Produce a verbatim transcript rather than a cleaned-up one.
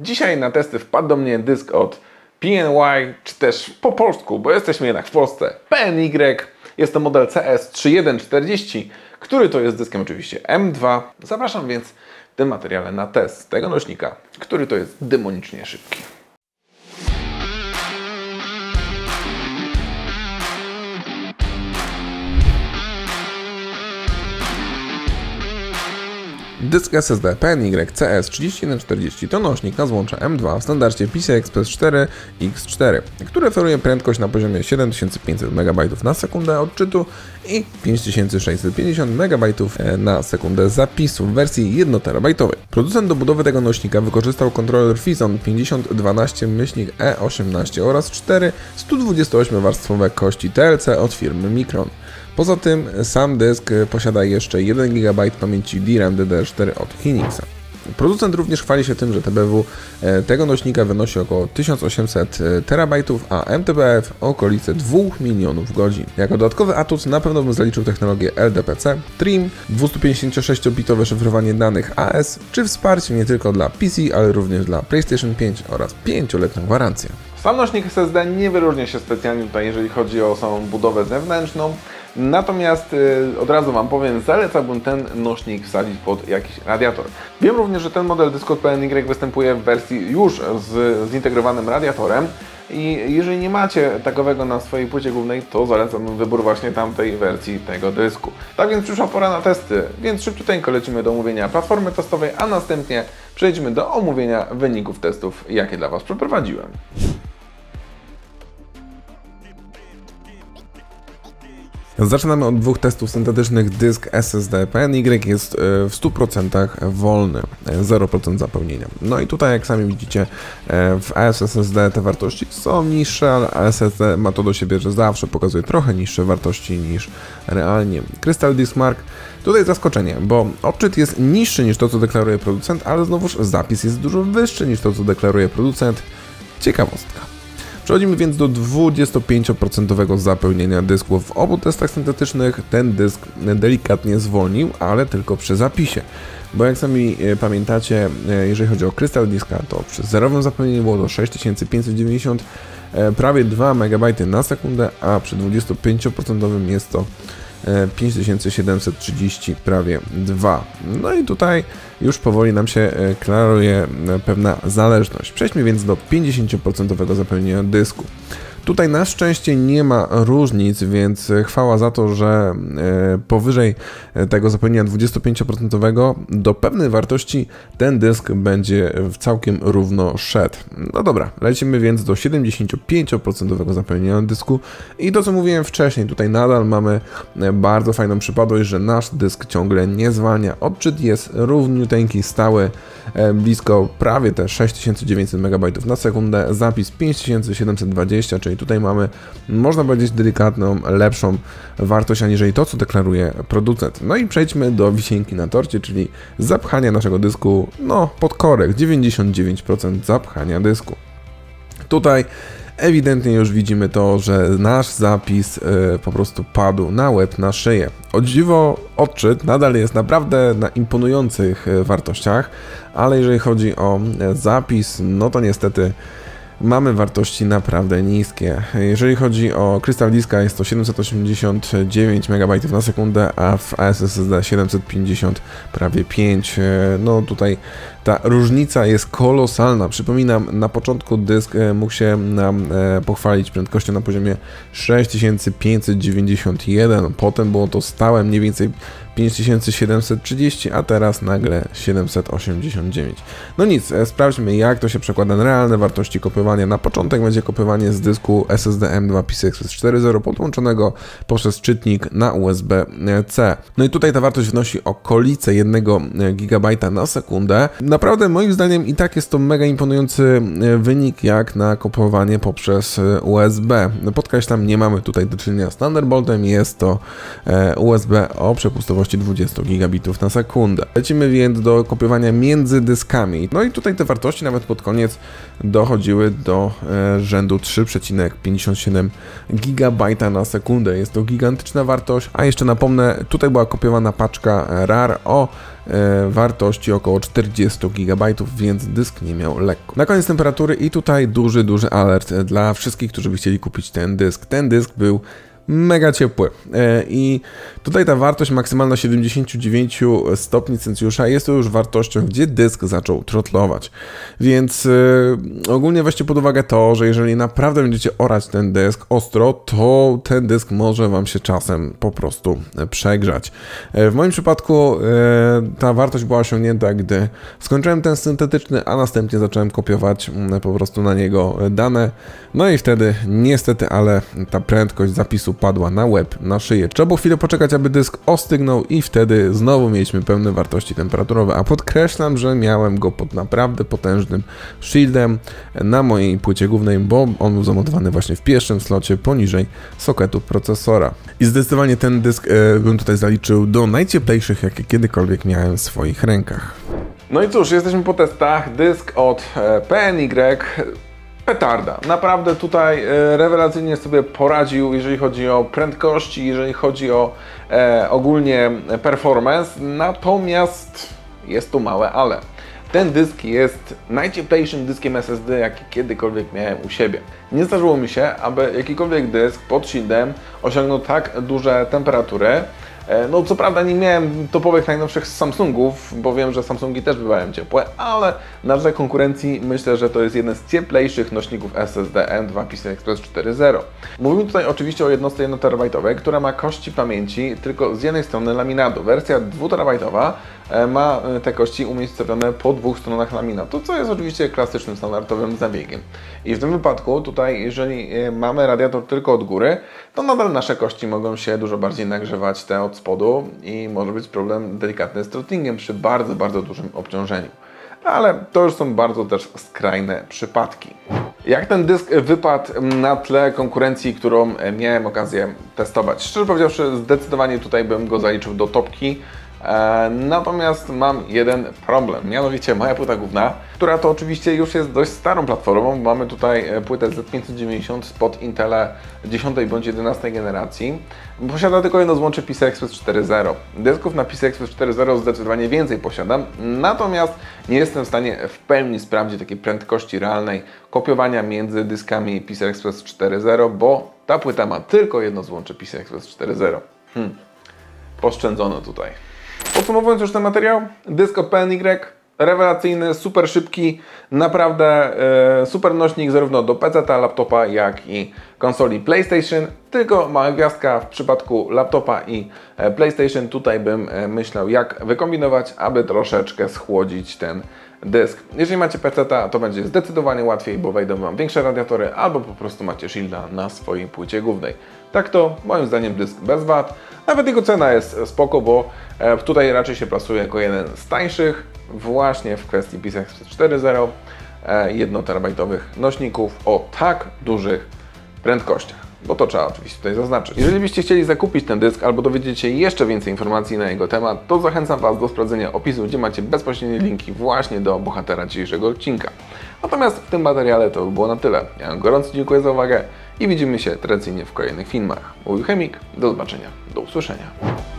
Dzisiaj na testy wpadł do mnie dysk od P N Y, czy też po polsku, bo jesteśmy jednak w Polsce, P N Y. Jest to model C S trzydzieści jeden czterdzieści, który to jest dyskiem oczywiście M dwa. Zapraszam więc w tym materiale na test tego nośnika, który to jest demonicznie szybki. Dysk S S D P N Y C S trzydzieści jeden czterdzieści to nośnik na złącze M dwa w standardzie PCI Express cztery X cztery, który oferuje prędkość na poziomie siedem tysięcy pięćset megabajtów na sekundę odczytu i pięć tysięcy sześćset pięćdziesiąt megabajtów na sekundę zapisu w wersji jednoterabajtowej. Producent do budowy tego nośnika wykorzystał kontroler Fison pięćdziesiąt dwanaście E osiemnaście oraz cztery sto dwudziestoośmiowarstwowe kości T L C od firmy Micron. Poza tym sam dysk posiada jeszcze jeden gigabajt pamięci D RAM D D R cztery od Hinixa. Producent również chwali się tym, że T B W tego nośnika wynosi około tysiąc osiemset terabajtów, a M T B F okolice dwóch milionów godzin. Jako dodatkowy atut na pewno bym zaliczył technologię L D P C, trim, dwieście pięćdziesiąt sześć bitowe szyfrowanie danych A S, czy wsparcie nie tylko dla P C, ale również dla PlayStation pięć oraz pięcioletnią gwarancję. Sam nośnik S S D nie wyróżnia się specjalnie tutaj, jeżeli chodzi o samą budowę zewnętrzną. Natomiast yy, od razu Wam powiem, zalecałbym ten nośnik wsadzić pod jakiś radiator. Wiem również, że ten model dysku P N Y występuje w wersji już z zintegrowanym radiatorem i jeżeli nie macie takowego na swojej płycie głównej, to zalecam wybór właśnie tamtej wersji tego dysku. Tak więc przyszła pora na testy, więc szybciuteńko lecimy do omówienia platformy testowej, a następnie przejdźmy do omówienia wyników testów, jakie dla Was przeprowadziłem. Zaczynamy od dwóch testów syntetycznych. Dysk S S D P N Y jest w stu procentach wolny, zero procent zapełnienia. No i tutaj, jak sami widzicie, w A S S S D te wartości są niższe, ale A S S D ma to do siebie, że zawsze pokazuje trochę niższe wartości niż realnie. Crystal Disk Mark, tutaj zaskoczenie, bo odczyt jest niższy niż to, co deklaruje producent, ale znowuż zapis jest dużo wyższy niż to, co deklaruje producent. Ciekawostka. Przechodzimy więc do dwudziestopięcioprocentowego zapełnienia dysku. W obu testach syntetycznych ten dysk delikatnie zwolnił, ale tylko przy zapisie. Bo jak sami pamiętacie, jeżeli chodzi o Crystal Diska, to przy zerowym zapełnieniu było to sześć tysięcy pięćset dziewięćdziesiąt, prawie dwa megabajty na sekundę, a przy dwudziestopięcioprocentowym jest to pięć tysięcy siedemset trzydzieści, prawie dwa. No i tutaj już powoli nam się klaruje pewna zależność. Przejdźmy więc do pięćdziesięcioprocentowego zapełnienia dysku. Tutaj na szczęście nie ma różnic, więc chwała za to, że powyżej tego zapełnienia dwudziestopięcioprocentowego do pewnej wartości ten dysk będzie całkiem równo szedł. No dobra, lecimy więc do siedemdziesięciopięcioprocentowego zapełnienia dysku i to, co mówiłem wcześniej, tutaj nadal mamy bardzo fajną przypadłość, że nasz dysk ciągle nie zwalnia. Odczyt jest równiuteńki, stały, blisko prawie te sześć tysięcy dziewięćset megabajtów na sekundę, zapis pięć tysięcy siedemset dwadzieścia, czyli tutaj mamy, można powiedzieć, delikatną, lepszą wartość aniżeli to, co deklaruje producent. No i przejdźmy do wisienki na torcie, czyli zapchania naszego dysku, no, pod korek, dziewięćdziesiąt dziewięć procent zapchania dysku. Tutaj ewidentnie już widzimy to, że nasz zapis yy, po prostu padł na łeb, na szyję. O dziwo, odczyt nadal jest naprawdę na imponujących yy, wartościach, ale jeżeli chodzi o yy, zapis, no to niestety mamy wartości naprawdę niskie. Jeżeli chodzi o Crystal Diska, jest to siedemset osiemdziesiąt dziewięć megabajtów na sekundę, a w A S S S D siedemset pięćdziesiąt, prawie pięć. No tutaj ta różnica jest kolosalna. Przypominam, na początku dysk mógł się nam pochwalić prędkością na poziomie sześć tysięcy pięćset dziewięćdziesiąt jeden, potem było to stałe mniej więcej pięć tysięcy siedemset trzydzieści, a teraz nagle siedemset osiemdziesiąt dziewięć. No nic, sprawdźmy, jak to się przekłada na realne wartości kopiowania. Na początek będzie kopiowanie z dysku S S D M dwa PCI Express cztery zero podłączonego poprzez czytnik na U S B C. No i tutaj ta wartość wynosi okolice jednego gigabajta na sekundę. Naprawdę moim zdaniem i tak jest to mega imponujący wynik jak na kopiowanie poprzez U S B. Podkreślam, nie mamy tutaj do czynienia z Thunderboltem, jest to U S B o przepustowości dwadzieścia gigabitów na sekundę. Lecimy więc do kopiowania między dyskami. No i tutaj te wartości nawet pod koniec dochodziły do e, rzędu trzy przecinek pięćdziesiąt siedem gigabajta na sekundę. Jest to gigantyczna wartość, a jeszcze napomnę, tutaj była kopiowana paczka RAR o wartości około czterdzieści gigabajtów, więc dysk nie miał lekko. Na koniec temperatury i tutaj duży, duży alert dla wszystkich, którzy by chcieli kupić ten dysk. Ten dysk był mega ciepły i tutaj ta wartość maksymalna siedemdziesiąt dziewięć stopni Celsjusza jest to już wartością, gdzie dysk zaczął trotlować, więc ogólnie weźcie pod uwagę to, że jeżeli naprawdę będziecie orać ten dysk ostro, to ten dysk może Wam się czasem po prostu przegrzać. W moim przypadku ta wartość była osiągnięta, gdy skończyłem ten syntetyczny, a następnie zacząłem kopiować po prostu na niego dane, no i wtedy niestety, ale ta prędkość zapisu padła na łeb, na szyję. Trzeba było chwilę poczekać, aby dysk ostygnął i wtedy znowu mieliśmy pełne wartości temperaturowe, a podkreślam, że miałem go pod naprawdę potężnym shieldem na mojej płycie głównej, bo on był zamontowany właśnie w pierwszym slocie poniżej soketu procesora. I zdecydowanie ten dysk e, bym tutaj zaliczył do najcieplejszych, jakie kiedykolwiek miałem w swoich rękach. No i cóż, jesteśmy po testach. Dysk od P N Y. Petarda. Naprawdę tutaj rewelacyjnie sobie poradził, jeżeli chodzi o prędkości, jeżeli chodzi o e, ogólnie performance, natomiast jest tu małe ale. Ten dysk jest najcieplejszym dyskiem S S D, jaki kiedykolwiek miałem u siebie. Nie zdarzyło mi się, aby jakikolwiek dysk pod shieldem osiągnął tak duże temperatury. No co prawda nie miałem topowych najnowszych Samsungów, bo wiem, że Samsungi też bywają ciepłe, ale na tle konkurencji myślę, że to jest jeden z cieplejszych nośników S S D M dwa PCI Express cztery zero. Mówimy tutaj oczywiście o jednostce jednoterabajtowej, która ma kości pamięci tylko z jednej strony laminatu. Wersja dwuterabajtowa ma te kości umiejscowione po dwóch stronach laminatu, co jest oczywiście klasycznym, standardowym zabiegiem. I w tym wypadku tutaj, jeżeli mamy radiator tylko od góry, to nadal nasze kości mogą się dużo bardziej nagrzewać, te od spodu, i może być problem delikatny z throttling przy bardzo, bardzo dużym obciążeniu. Ale to już są bardzo też skrajne przypadki. Jak ten dysk wypadł na tle konkurencji, którą miałem okazję testować? Szczerze powiedziawszy, zdecydowanie tutaj bym go zaliczył do topki. Natomiast mam jeden problem, mianowicie moja płyta główna, która to oczywiście już jest dość starą platformą. Mamy tutaj płytę Z pięćset dziewięćdziesiąt spod Intela dziesiątej bądź jedenastej generacji. Posiada tylko jedno złącze PCI Express cztery zero. Dysków na PCI Express cztery zero zdecydowanie więcej posiadam, natomiast nie jestem w stanie w pełni sprawdzić takiej prędkości realnej kopiowania między dyskami PCI Express cztery zero, bo ta płyta ma tylko jedno złącze PCI Express cztery zero. Hmm, oszczędzono tutaj. Podsumowując już ten materiał, dysk od P N Y, rewelacyjny, super szybki, naprawdę e, super nośnik zarówno do peceta, laptopa, jak i konsoli PlayStation. Tylko mała gwiazdka, w przypadku laptopa i e, PlayStation tutaj bym e, myślał, jak wykombinować, aby troszeczkę schłodzić ten dysk. Jeżeli macie peceta, to będzie zdecydowanie łatwiej, bo wejdą Wam większe radiatory albo po prostu macie shielda na swojej płycie głównej. Tak to, moim zdaniem, dysk bez wad. Nawet jego cena jest spoko, bo tutaj raczej się plasuje jako jeden z tańszych właśnie w kwestii PCI Express cztery zero jednoterabajtowych nośników o tak dużych prędkościach. Bo to trzeba oczywiście tutaj zaznaczyć. Jeżeli byście chcieli zakupić ten dysk albo dowiedzieć się jeszcze więcej informacji na jego temat, to zachęcam Was do sprawdzenia opisu, gdzie macie bezpośrednie linki właśnie do bohatera dzisiejszego odcinka. Natomiast w tym materiale to by było na tyle. Ja Wam gorąco dziękuję za uwagę i widzimy się tradycyjnie w kolejnych filmach. Mówił Chemik, do zobaczenia, do usłyszenia.